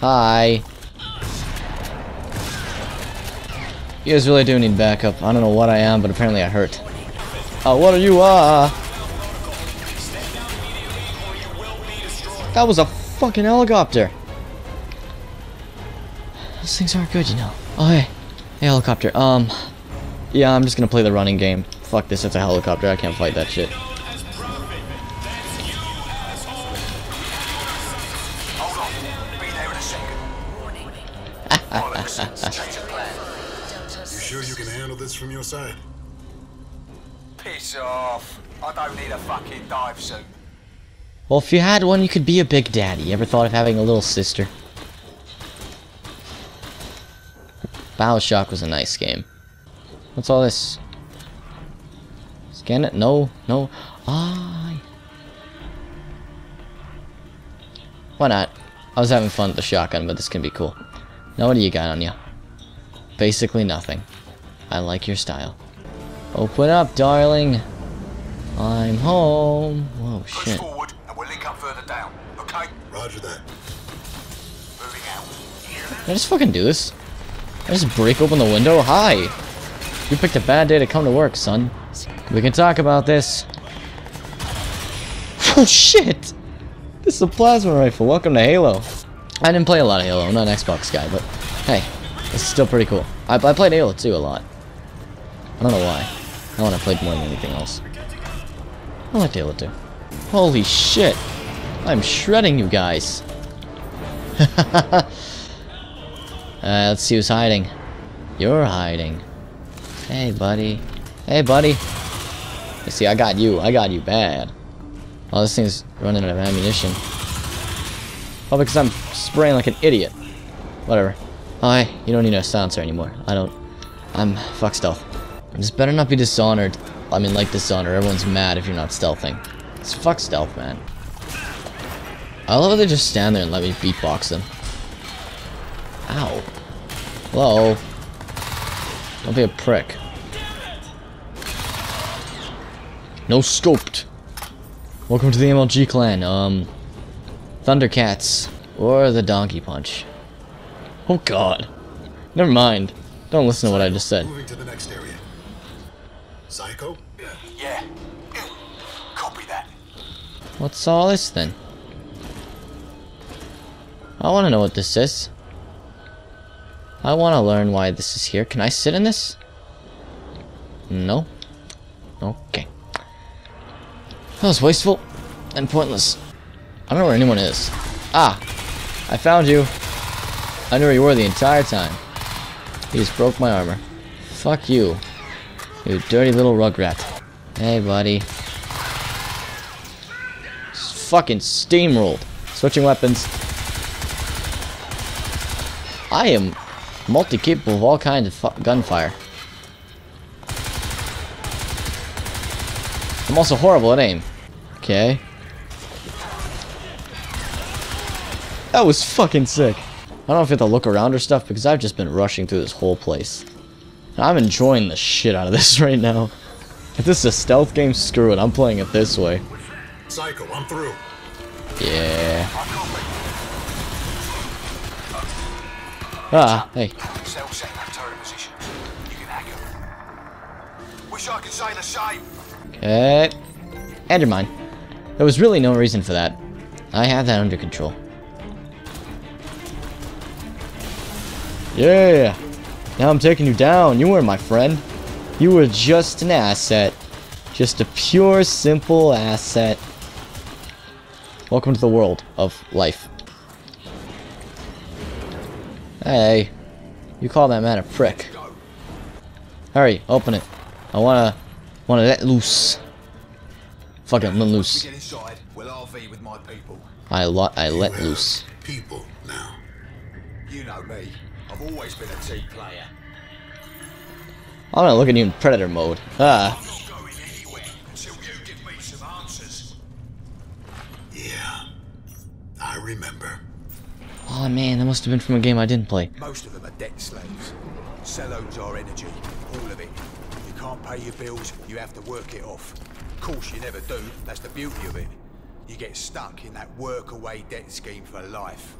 Hi. You guys really do need backup. I don't know what I am, but apparently I hurt. Oh, what are you, That was a fucking helicopter. Those things aren't good, you know. Oh, hey. Hey, helicopter. Yeah, I'm just gonna play the running game. Fuck this, it's a helicopter. I can't fight that shit. Sure you can handle this from your side? Piss off. I don't need a fucking dive suit. Well, if you had one, you could be a big daddy. You ever thought of having a little sister? BioShock was a nice game. What's all this? Scan it? No, no. Ah. Why not? I was having fun with the shotgun, but this can be cool. Now what do you got on you? Basically nothing. I like your style. Open up, darling. I'm home. Whoa, shit. Push forward, and we'll link up further down. Okay. Roger that. Moving out. Can I just fucking do this? Can I just break open the window? Hi. You picked a bad day to come to work, son. We can talk about this. Oh shit! This is a plasma rifle. Welcome to Halo. I didn't play a lot of Halo. I'm not an Xbox guy, but hey. This is still pretty cool. I played Halo 2 a lot. I don't know why. I want to play more than anything else. I liked Halo 2. Holy shit! I'm shredding you guys! Let's see who's hiding. You're hiding. Hey, buddy. Hey, buddy! You see, I got you. I got you bad. Oh, this thing's running out of ammunition. Probably because I'm spraying like an idiot. Whatever. Oh, hey, you don't need a silencer anymore. I don't... Fuck stealth. This better not be Dishonored. I mean, like Dishonored. Everyone's mad if you're not stealthing. It's fuck stealth, man. I love how they just stand there and let me beatbox them. Ow. Hello. Don't be a prick. No scoped. Welcome to the MLG clan. Thundercats. Or the Donkey Punch. Oh god. Never mind. Don't listen to what I just said. Moving to the next area. Psycho? Yeah. Copy that. What's all this then? I want to know what this is. I want to learn why this is here. Can I sit in this? No. Okay. That was wasteful and pointless. I don't know where anyone is. Ah! I found you. I knew where you were the entire time. He just broke my armor. Fuck you. You dirty little rugrat. Hey, buddy. Just fucking steamrolled. Switching weapons. I am multi-capable of all kinds of gunfire. I'm also horrible at aim. Okay. That was fucking sick. I don't know if you have to look around or stuff, because I've just been rushing through this whole place. And I'm enjoying the shit out of this right now. If this is a stealth game, screw it. I'm playing it this way. Psycho, I'm through. Yeah. Ah, hey. Wish I could say the same. Okay. And your mind. There was really no reason for that. I have that under control. Yeah, now I'm taking you down. You were my friend. You were just an asset. Just a pure, simple asset. Welcome to the world of life. Hey, you call that man a prick. Hurry, open it. I wanna let loose. Fucking let loose. I let loose. People now. You know me. I've always been a team player. I'm gonna look at you in predator mode. I'm not going anywhere until you give me some answers. Yeah, I remember. Oh man, that must have been from a game I didn't play. Most of them are debt slaves. Cell owns our energy, all of it. You can't pay your bills, you have to work it off. Of course you never do, that's the beauty of it. you get stuck in that work-away debt scheme for life.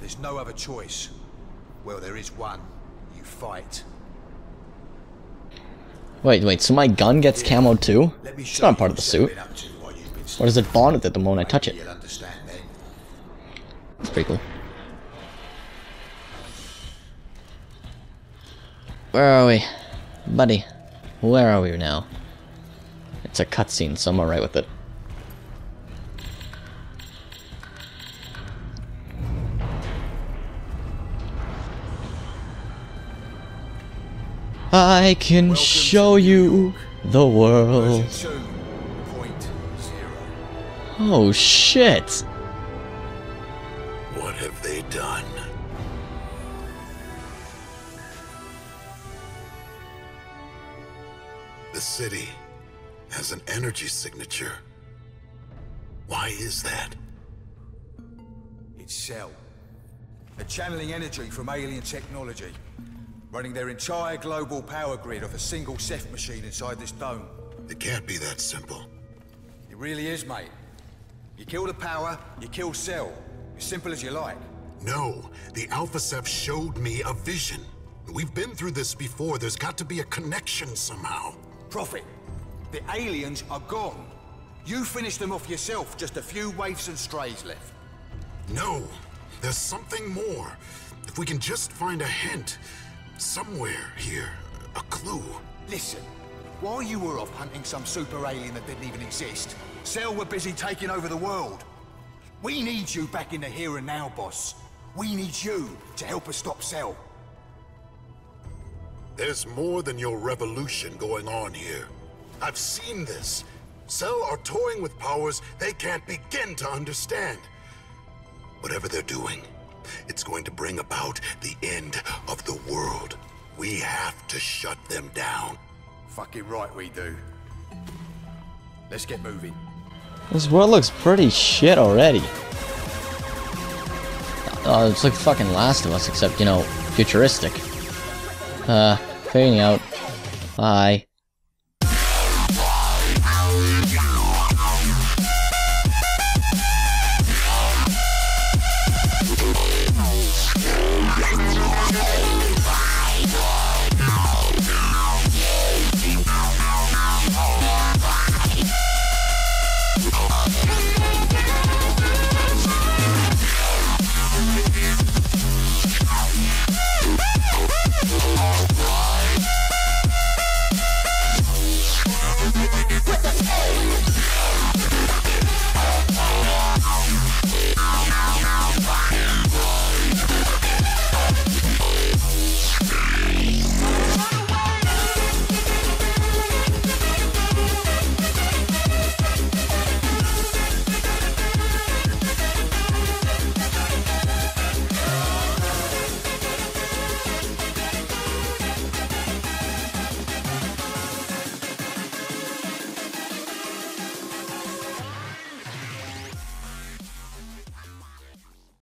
There's no other choice. Well, there is one. You fight. Wait, so my gun gets camoed too? It's not part of the suit. Or is it bonded at the moment I touch it? That's pretty cool. Where are we? Buddy, where are we now? It's a cutscene, so I'm alright with it. I can show you the world. Oh shit! What have they done? The city has an energy signature. Why is that? It's Cell. They're channeling energy from alien technology. Running their entire global power grid off a single Ceph machine inside this dome. It can't be that simple. It really is, mate. You kill the power, you kill Cell. As simple as you like. No, the Alpha Ceph showed me a vision. We've been through this before. There's got to be a connection somehow. Prophet, the aliens are gone. You finished them off yourself, just a few waifs and strays left. No, there's something more. If we can just find a hint. Somewhere here, a clue. Listen, while you were off hunting some super alien that didn't even exist, Cell were busy taking over the world. We need you back in the here and now, boss. We need you to help us stop Cell. There's more than your revolution going on here. I've seen this. Cell are toying with powers they can't begin to understand. Whatever they're doing, it's going to bring about the end of the world. We have to shut them down. Fucking right we do. Let's get moving. This world looks pretty shit already. It's like fucking Last of Us, except, you know, futuristic. Fading out. Bye.